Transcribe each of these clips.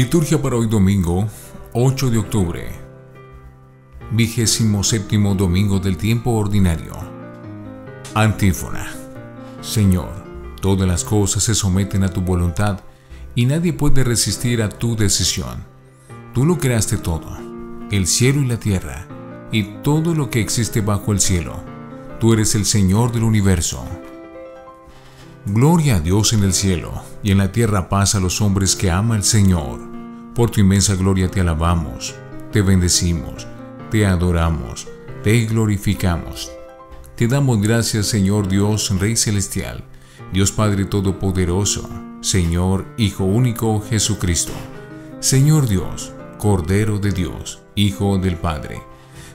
Liturgia para hoy domingo, 8 de octubre, 27º domingo del tiempo ordinario. Antífona. Señor, todas las cosas se someten a tu voluntad y nadie puede resistir a tu decisión. Tú lo creaste todo, el cielo y la tierra, y todo lo que existe bajo el cielo. Tú eres el Señor del universo. Gloria a Dios en el cielo, y en la tierra paz a los hombres que ama el Señor. Por tu inmensa gloria te alabamos, te bendecimos, te adoramos, te glorificamos. Te damos gracias, Señor Dios, Rey Celestial, Dios Padre Todopoderoso, Señor, Hijo Único, Jesucristo. Señor Dios, Cordero de Dios, Hijo del Padre.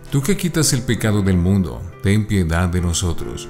Tú que quitas el pecado del mundo, ten piedad de nosotros.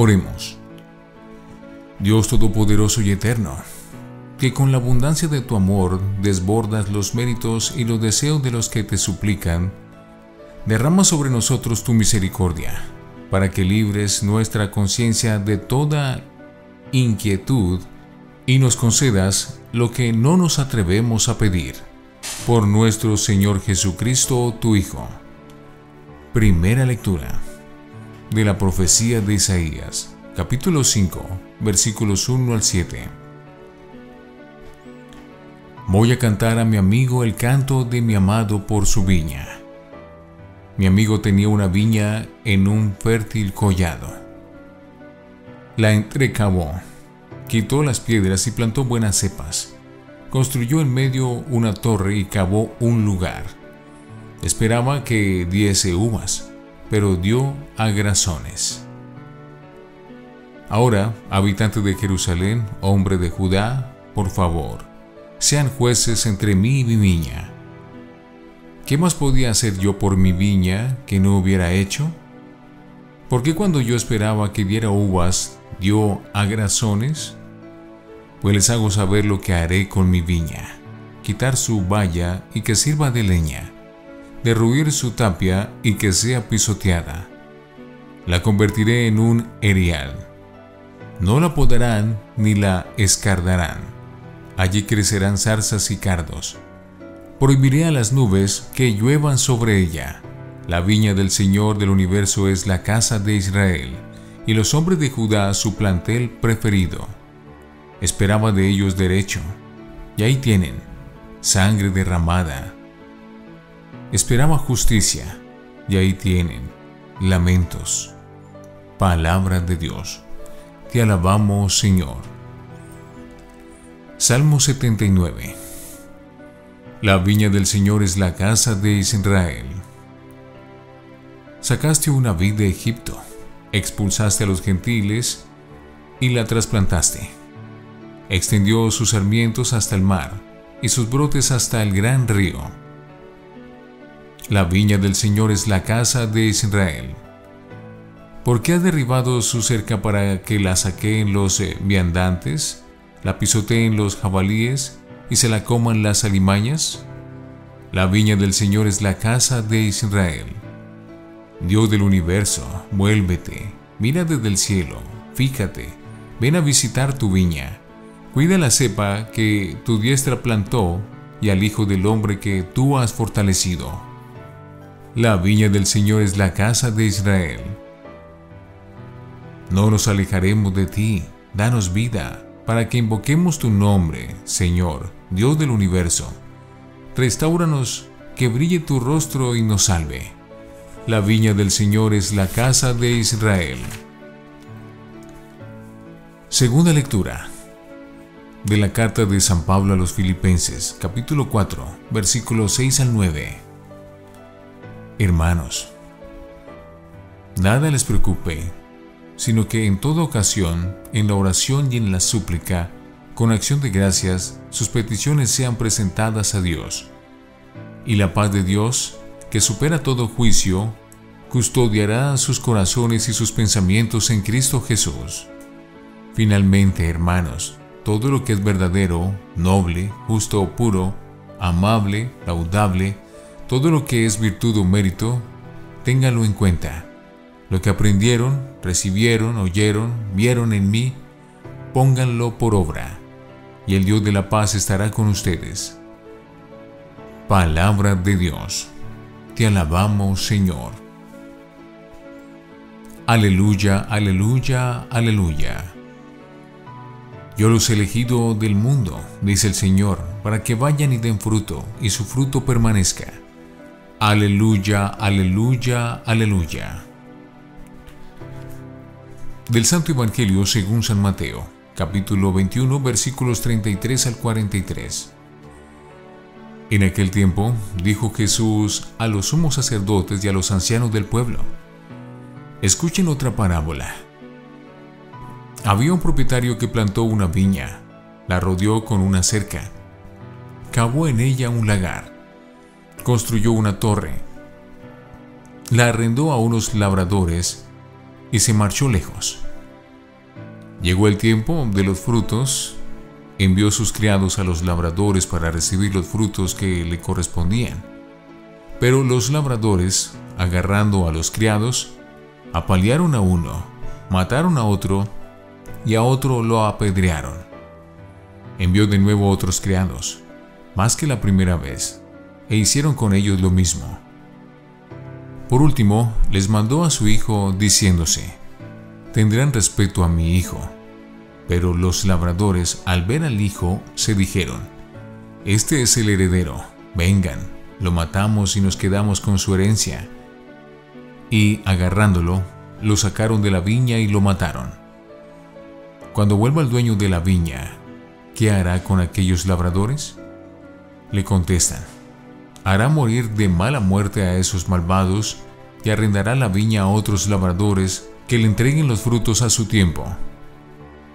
Oremos. Dios todopoderoso y eterno, que con la abundancia de tu amor desbordas los méritos y los deseos de los que te suplican, derrama sobre nosotros tu misericordia, para que libres nuestra conciencia de toda inquietud y nos concedas lo que no nos atrevemos a pedir. Por nuestro Señor Jesucristo, tu Hijo. Primera lectura de la profecía de Isaías, capítulo 5, versículos 1 al 7. Voy a cantar a mi amigo el canto de mi amado por su viña. Mi amigo tenía una viña en un fértil collado. La entrecavó, quitó las piedras y plantó buenas cepas. Construyó en medio una torre y cavó un lugar. Esperaba que diese uvas, pero dio agrazones. Ahora, habitante de Jerusalén, hombre de Judá, por favor, sean jueces entre mí y mi viña. ¿Qué más podía hacer yo por mi viña que no hubiera hecho? Porque cuando yo esperaba que diera uvas, dio agrazones. Pues les hago saber lo que haré con mi viña: quitar su valla y que sirva de leña, derruir su tapia y que sea pisoteada. La convertiré en un erial. No la podarán ni la escardarán. Allí crecerán zarzas y cardos. Prohibiré a las nubes que lluevan sobre ella. La viña del Señor del universo es la casa de Israel, y los hombres de Judá su plantel preferido. Esperaba de ellos derecho, y ahí tienen sangre derramada. Esperaba justicia, y ahí tienen lamentos. Palabra de Dios. Te alabamos, Señor. Salmo 79. La viña del Señor es la casa de Israel. Sacaste una vid de Egipto, expulsaste a los gentiles y la trasplantaste. Extendió sus sarmientos hasta el mar y sus brotes hasta el gran río. La viña del Señor es la casa de Israel. Porque ha derribado su cerca para que la saqueen los viandantes, la pisoteen los jabalíes y se la coman las alimañas. La viña del Señor es la casa de Israel. Dios del universo, vuélvete, mira desde el cielo, fíjate, ven a visitar tu viña. Cuida la cepa que tu diestra plantó y al hijo del hombre que tú has fortalecido. La viña del Señor es la casa de Israel. No nos alejaremos de ti, danos vida, para que invoquemos tu nombre, Señor, Dios del universo. Restaúranos, que brille tu rostro y nos salve. La viña del Señor es la casa de Israel. Segunda lectura de la carta de San Pablo a los Filipenses, capítulo 4, versículos 6 al 9. Hermanos, nada les preocupe, sino que en toda ocasión, en la oración y en la súplica, con acción de gracias, sus peticiones sean presentadas a Dios. Y la paz de Dios, que supera todo juicio, custodiará sus corazones y sus pensamientos en Cristo Jesús. Finalmente, hermanos, todo lo que es verdadero, noble, justo o puro, amable, laudable, todo lo que es virtud o mérito, téngalo en cuenta. Lo que aprendieron, recibieron, oyeron, vieron en mí, pónganlo por obra, y el Dios de la paz estará con ustedes. Palabra de Dios. Te alabamos, Señor. Aleluya, aleluya, aleluya. Yo los he elegido del mundo, dice el Señor, para que vayan y den fruto, y su fruto permanezca. Aleluya, aleluya, aleluya. Del Santo Evangelio según San Mateo, capítulo 21, versículos 33 al 43. En aquel tiempo, dijo Jesús a los sumos sacerdotes y a los ancianos del pueblo: escuchen otra parábola. Había un propietario que plantó una viña, la rodeó con una cerca, cavó en ella un lagar, construyó una torre, la arrendó a unos labradores y se marchó lejos. Llegó el tiempo de los frutos, envió sus criados a los labradores para recibir los frutos que le correspondían. Pero los labradores, agarrando a los criados, apalearon a uno, mataron a otro y a otro lo apedrearon. Envió de nuevo otros criados, más que la primera vez, e hicieron con ellos lo mismo. Por último, les mandó a su hijo diciéndose: tendrán respeto a mi hijo. Pero los labradores, al ver al hijo, se dijeron: este es el heredero, vengan, lo matamos y nos quedamos con su herencia. Y agarrándolo, lo sacaron de la viña y lo mataron. Cuando vuelva el dueño de la viña, ¿qué hará con aquellos labradores? Le contestan: hará morir de mala muerte a esos malvados y arrendará la viña a otros labradores que le entreguen los frutos a su tiempo.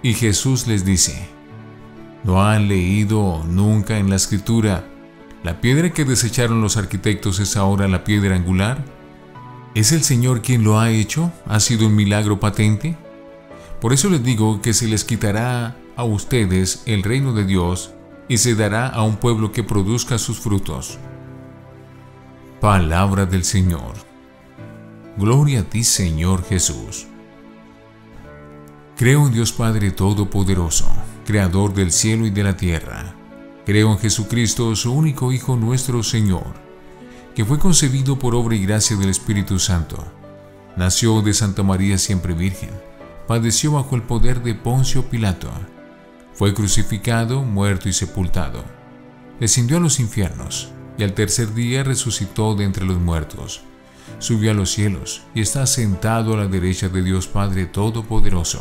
Y Jesús les dice: ¿no han leído nunca en la Escritura: la piedra que desecharon los arquitectos es ahora la piedra angular? ¿Es el Señor quien lo ha hecho? ¿Ha sido un milagro patente? Por eso les digo que se les quitará a ustedes el reino de Dios y se dará a un pueblo que produzca sus frutos. Palabra del Señor. Gloria a ti, Señor Jesús. Creo en Dios Padre Todopoderoso, Creador del cielo y de la tierra. Creo en Jesucristo, su único Hijo nuestro Señor, que fue concebido por obra y gracia del Espíritu Santo. Nació de Santa María Siempre Virgen, padeció bajo el poder de Poncio Pilato, fue crucificado, muerto y sepultado. Descendió a los infiernos, y al tercer día resucitó de entre los muertos. Subió a los cielos y está sentado a la derecha de Dios Padre Todopoderoso.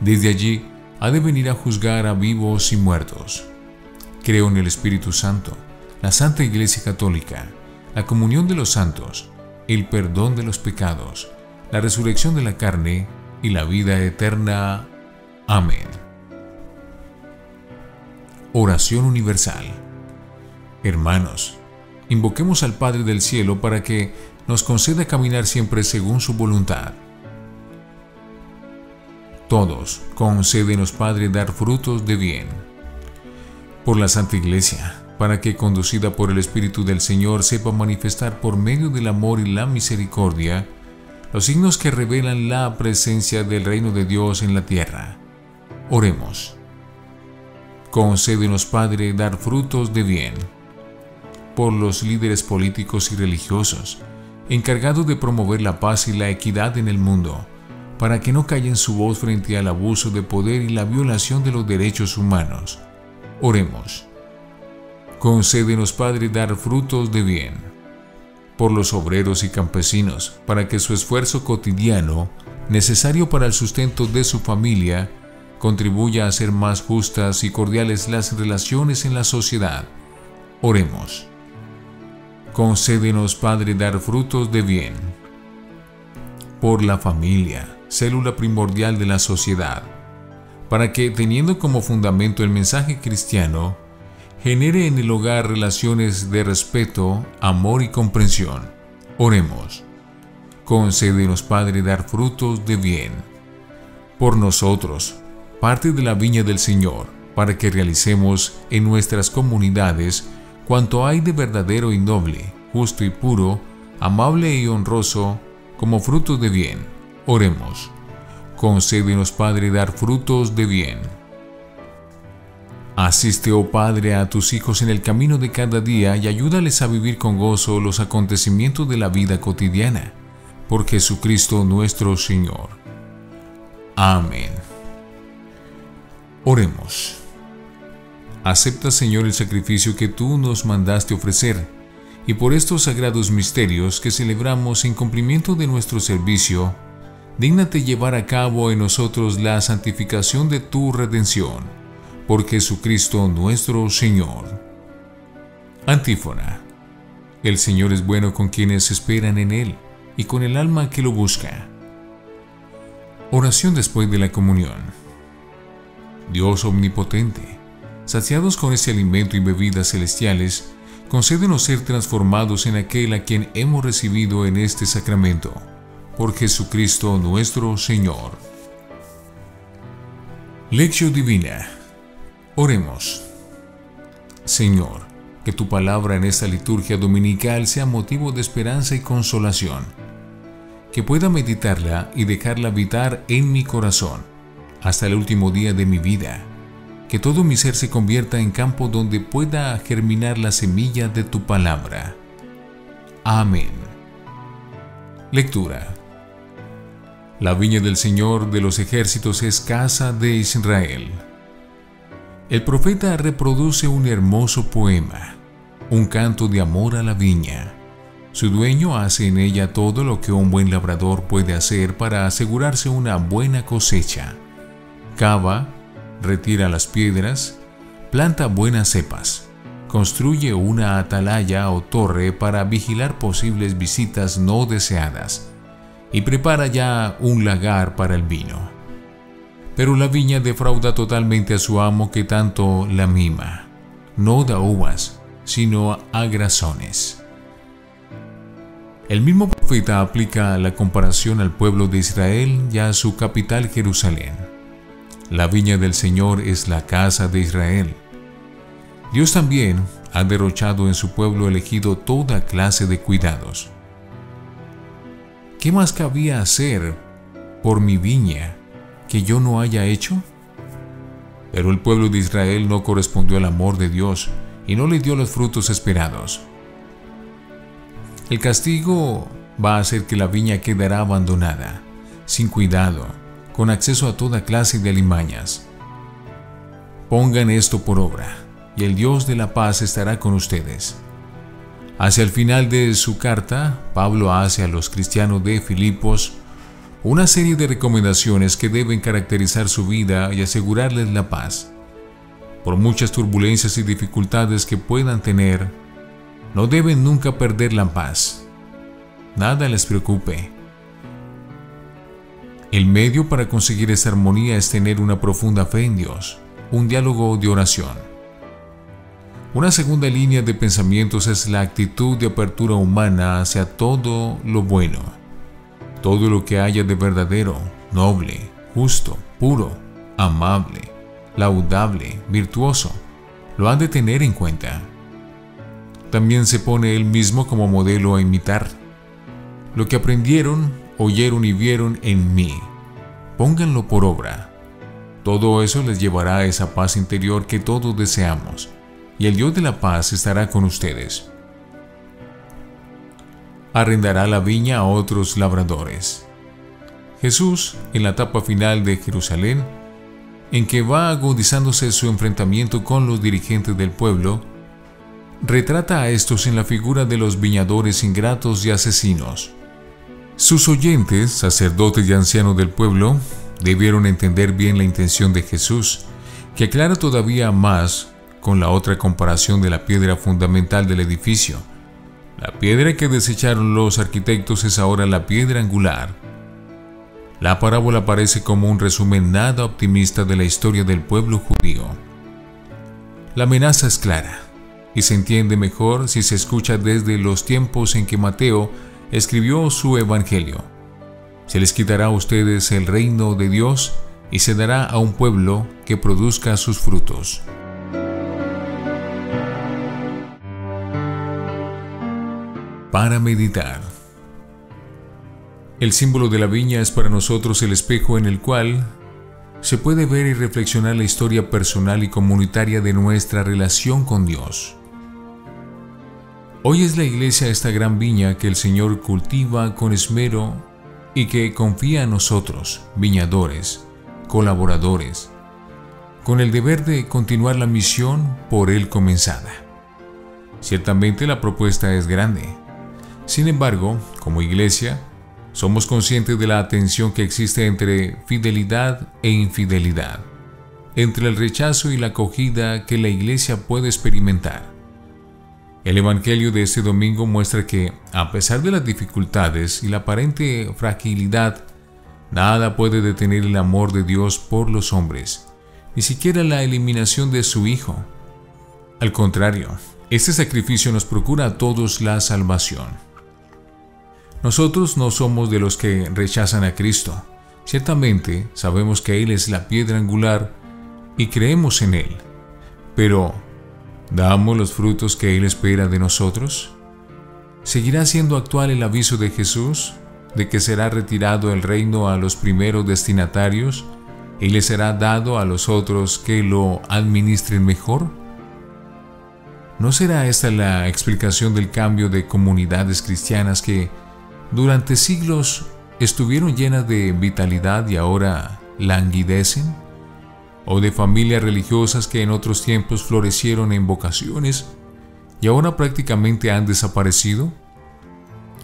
Desde allí ha de venir a juzgar a vivos y muertos. Creo en el Espíritu Santo, la Santa Iglesia Católica, la comunión de los santos, el perdón de los pecados, la resurrección de la carne y la vida eterna. Amén. Oración universal. Hermanos, invoquemos al Padre del Cielo para que nos conceda caminar siempre según su voluntad. Todos, concédenos, Padre, dar frutos de bien. Por la Santa Iglesia, para que, conducida por el Espíritu del Señor, sepa manifestar por medio del amor y la misericordia los signos que revelan la presencia del reino de Dios en la tierra. Oremos. Concédenos, Padre, dar frutos de bien. Por los líderes políticos y religiosos, encargados de promover la paz y la equidad en el mundo, para que no callen su voz frente al abuso de poder y la violación de los derechos humanos. Oremos. Concédenos, Padre, dar frutos de bien. Por los obreros y campesinos, para que su esfuerzo cotidiano, necesario para el sustento de su familia, contribuya a hacer más justas y cordiales las relaciones en la sociedad. Oremos. Concédenos, Padre, dar frutos de bien. Por la familia, célula primordial de la sociedad, para que, teniendo como fundamento el mensaje cristiano, genere en el hogar relaciones de respeto, amor y comprensión. Oremos. Concédenos, Padre, dar frutos de bien por nosotros, parte de la viña del Señor, para que realicemos en nuestras comunidades cuanto hay de verdadero y noble, justo y puro, amable y honroso, como frutos de bien. Oremos. Concédenos, Padre, dar frutos de bien. Asiste, oh Padre, a tus hijos en el camino de cada día y ayúdales a vivir con gozo los acontecimientos de la vida cotidiana. Por Jesucristo nuestro Señor. Amén. Oremos. Acepta, Señor, el sacrificio que tú nos mandaste ofrecer, y por estos sagrados misterios que celebramos en cumplimiento de nuestro servicio, dígnate llevar a cabo en nosotros la santificación de tu redención, por Jesucristo nuestro Señor. Antífona. El Señor es bueno con quienes esperan en Él y con el alma que lo busca. Oración después de la comunión. Dios omnipotente, saciados con este alimento y bebidas celestiales, concédenos ser transformados en aquel a quien hemos recibido en este sacramento, por Jesucristo nuestro Señor. Lección Divina. Oremos. Señor, que tu palabra en esta liturgia dominical sea motivo de esperanza y consolación, que pueda meditarla y dejarla habitar en mi corazón hasta el último día de mi vida, que todo mi ser se convierta en campo donde pueda germinar la semilla de tu palabra. Amén. Lectura. La viña del Señor de los ejércitos es casa de Israel. El profeta reproduce un hermoso poema, un canto de amor a la viña. Su dueño hace en ella todo lo que un buen labrador puede hacer para asegurarse una buena cosecha. Cava, retira las piedras, planta buenas cepas, construye una atalaya o torre para vigilar posibles visitas no deseadas y prepara ya un lagar para el vino. Pero la viña defrauda totalmente a su amo que tanto la mima. No da uvas, sino agrazones. El mismo profeta aplica la comparación al pueblo de Israel y a su capital Jerusalén. La viña del Señor es la casa de Israel. Dios también ha derrochado en su pueblo elegido toda clase de cuidados. ¿Qué más cabía hacer por mi viña que yo no haya hecho? Pero el pueblo de Israel no correspondió al amor de Dios y no le dio los frutos esperados. El castigo va a hacer que la viña quedará abandonada, sin cuidado, con acceso a toda clase de alimañas. Pongan esto por obra, y el Dios de la paz estará con ustedes. Hacia el final de su carta, Pablo hace a los cristianos de Filipos una serie de recomendaciones que deben caracterizar su vida y asegurarles la paz. Por muchas turbulencias y dificultades que puedan tener, no deben nunca perder la paz. Nada les preocupe. El medio para conseguir esa armonía es tener una profunda fe en Dios, un diálogo de oración. Una segunda línea de pensamientos es la actitud de apertura humana hacia todo lo bueno, todo lo que haya de verdadero, noble, justo, puro, amable, laudable, virtuoso, lo han de tener en cuenta. También se pone él mismo como modelo a imitar. Lo que aprendieron, oyeron y vieron en mí, pónganlo por obra. Todo eso les llevará a esa paz interior que todos deseamos, y el Dios de la paz estará con ustedes. Arrendará la viña a otros labradores. Jesús, en la etapa final de Jerusalén, en que va agudizándose su enfrentamiento con los dirigentes del pueblo, retrata a estos en la figura de los viñadores ingratos y asesinos. Sus oyentes, sacerdotes y ancianos del pueblo, debieron entender bien la intención de Jesús, que aclara todavía más con la otra comparación de la piedra fundamental del edificio. La piedra que desecharon los arquitectos es ahora la piedra angular. La parábola parece como un resumen nada optimista de la historia del pueblo judío. La amenaza es clara, y se entiende mejor si se escucha desde los tiempos en que Mateo escribió su evangelio. Se les quitará a ustedes el reino de Dios y se dará a un pueblo que produzca sus frutos. Para meditar. El símbolo de la viña es para nosotros el espejo en el cual se puede ver y reflexionar la historia personal y comunitaria de nuestra relación con Dios. Hoy es la iglesia esta gran viña que el Señor cultiva con esmero y que confía a nosotros, viñadores, colaboradores, con el deber de continuar la misión por él comenzada. Ciertamente la propuesta es grande. Sin embargo, como iglesia, somos conscientes de la tensión que existe entre fidelidad e infidelidad, entre el rechazo y la acogida que la iglesia puede experimentar. El evangelio de este domingo muestra que, a pesar de las dificultades y la aparente fragilidad, nada puede detener el amor de Dios por los hombres, ni siquiera la eliminación de su Hijo. Al contrario, este sacrificio nos procura a todos la salvación. Nosotros no somos de los que rechazan a Cristo. Ciertamente sabemos que Él es la piedra angular y creemos en Él. Pero, ¿damos los frutos que Él espera de nosotros? ¿Seguirá siendo actual el aviso de Jesús de que será retirado el reino a los primeros destinatarios y le será dado a los otros que lo administren mejor? ¿No será esta la explicación del cambio de comunidades cristianas que durante siglos estuvieron llenas de vitalidad y ahora languidecen? ¿O de familias religiosas que en otros tiempos florecieron en vocaciones y ahora prácticamente han desaparecido?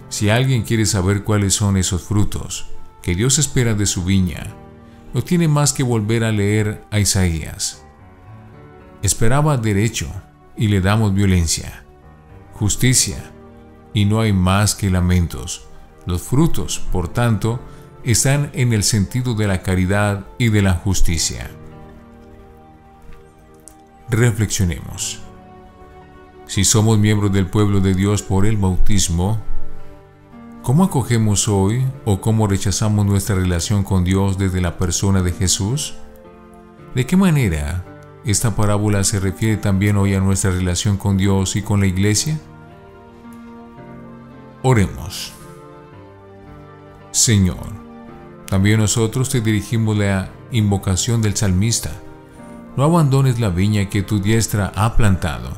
Si alguien quiere saber cuáles son esos frutos que Dios espera de su viña, no tiene más que volver a leer a Isaías. Esperaba derecho y le damos violencia, justicia y no hay más que lamentos. Los frutos, por tanto, están en el sentido de la caridad y de la justicia. Reflexionemos. Si somos miembros del pueblo de Dios por el bautismo, ¿cómo acogemos hoy o cómo rechazamos nuestra relación con Dios desde la persona de Jesús? ¿De qué manera esta parábola se refiere también hoy a nuestra relación con Dios y con la iglesia? Oremos. Señor, también nosotros te dirigimos la invocación del salmista. No abandones la viña que tu diestra ha plantado.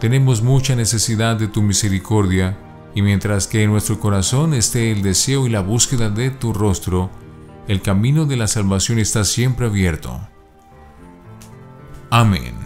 Tenemos mucha necesidad de tu misericordia, y mientras que en nuestro corazón esté el deseo y la búsqueda de tu rostro, el camino de la salvación está siempre abierto. Amén.